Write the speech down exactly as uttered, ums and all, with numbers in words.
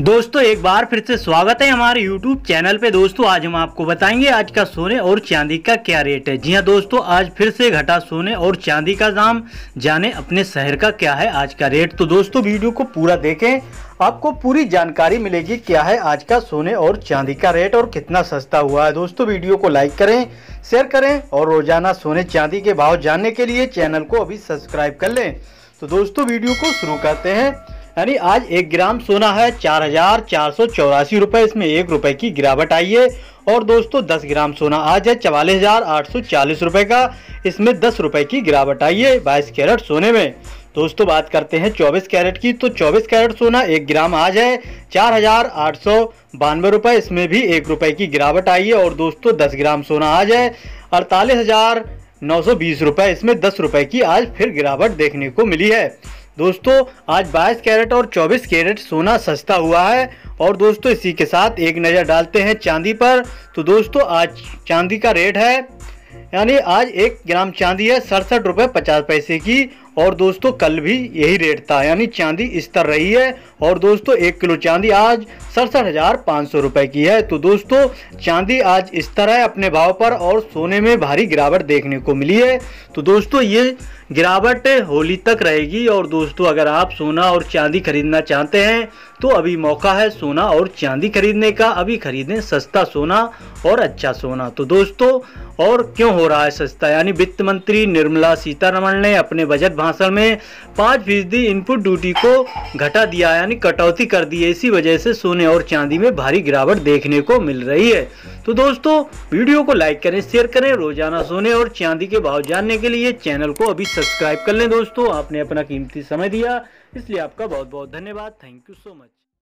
दोस्तों एक बार फिर से स्वागत है हमारे YouTube चैनल पे। दोस्तों आज हम आपको बताएंगे आज का सोने और चांदी का क्या रेट है। जी हां दोस्तों, आज फिर से घटा सोने और चांदी का दाम, जाने अपने शहर का क्या है आज का रेट। तो दोस्तों वीडियो को पूरा देखें, आपको पूरी जानकारी मिलेगी क्या है आज का सोने और चांदी का रेट और कितना सस्ता हुआ है। दोस्तों वीडियो को लाइक करें, शेयर करें और रोजाना सोने चांदी के भाव जानने के लिए चैनल को अभी सब्सक्राइब कर लें। तो दोस्तों वीडियो को शुरू करते हैं। यानी आज एक ग्राम सोना है चार हजार चार सौ चौरासी रुपये, इसमें एक रुपये की गिरावट आई है। और दोस्तों दस ग्राम सोना आज है चवालीस हजार आठ सौ चालीस रुपये का, इसमें दस रुपये की गिरावट आई है बाईस कैरेट सोने में। दोस्तों बात करते हैं चौबीस कैरेट की, तो चौबीस कैरेट सोना एक ग्राम आज है चार हजार आठ सौ बानवे रुपये, इसमें भी एक रुपये की गिरावट आई है। और दोस्तों दस ग्राम सोना आज है अड़तालीस हजार नौ सौ बीस रुपये, इसमें दस रुपये की आज फिर गिरावट देखने को मिली है। दोस्तों आज बाईस कैरेट और चौबीस कैरेट सोना सस्ता हुआ है। और दोस्तों इसी के साथ एक नज़र डालते हैं चांदी पर। तो दोस्तों आज चांदी का रेट है, यानी आज एक ग्राम चांदी है सड़सठ रुपये पचास पैसे की। और दोस्तों कल भी यही रेट था, यानी चांदी स्तर रही है। और दोस्तों एक किलो चांदी आज सड़सठ हज़ार पाँच सौ रुपये की है। तो दोस्तों चांदी आज स्तर है अपने भाव पर और सोने में भारी गिरावट देखने को मिली है। तो दोस्तों ये गिरावट होली तक रहेगी। और दोस्तों अगर आप सोना और चांदी खरीदना चाहते हैं तो अभी मौका है सोना और चांदी खरीदने का। अभी खरीदें सस्ता सोना और अच्छा सोना। तो दोस्तों और क्यों हो रहा है सस्ता, यानी वित्त मंत्री निर्मला सीतारमण ने अपने बजट भाषण में पाँच फीसदी इनपुट ड्यूटी को घटा दिया, यानी कटौती कर दी है। इसी वजह से सोने और चांदी में भारी गिरावट देखने को मिल रही है। तो दोस्तों वीडियो को लाइक करें, शेयर करें, रोजाना सोने और चांदी के भाव जानने के लिए चैनल को अभी सब्सक्राइब कर लें। दोस्तों आपने अपना कीमती समय दिया, इसलिए आपका बहुत बहुत धन्यवाद। Thank you so much.